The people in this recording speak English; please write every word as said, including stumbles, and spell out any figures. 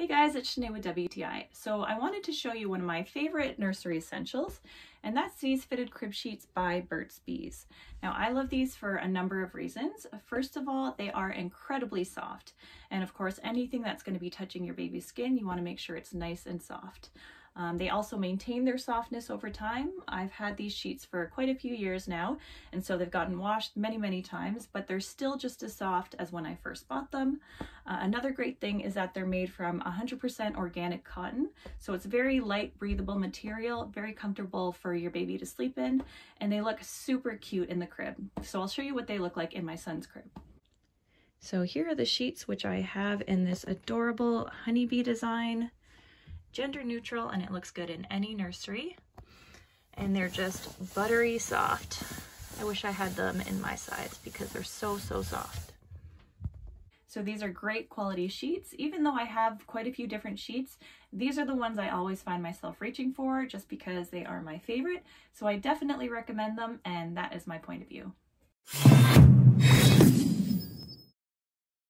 Hey guys, it's Shanae with W T I. So I wanted to show you one of my favorite nursery essentials, and that's these fitted crib sheets by Burt's Bees. Now I love these for a number of reasons. First of all, they are incredibly soft. And of course, anything that's going to be touching your baby's skin, you want to make sure it's nice and soft. Um, they also maintain their softness over time. I've had these sheets for quite a few years now, and so they've gotten washed many, many times, but they're still just as soft as when I first bought them. Uh, another great thing is that they're made from one hundred percent organic cotton, so it's very light, breathable material, very comfortable for your baby to sleep in, and they look super cute in the crib. So I'll show you what they look like in my son's crib. So here are the sheets, which I have in this adorable honeybee design. Gender neutral, and it looks good in any nursery, and they're just buttery soft. I wish I had them in my size because they're so so soft. So these are great quality sheets. Even though I have quite a few different sheets, these are the ones I always find myself reaching for just because they are my favorite, so I definitely recommend them, and that is my point of view.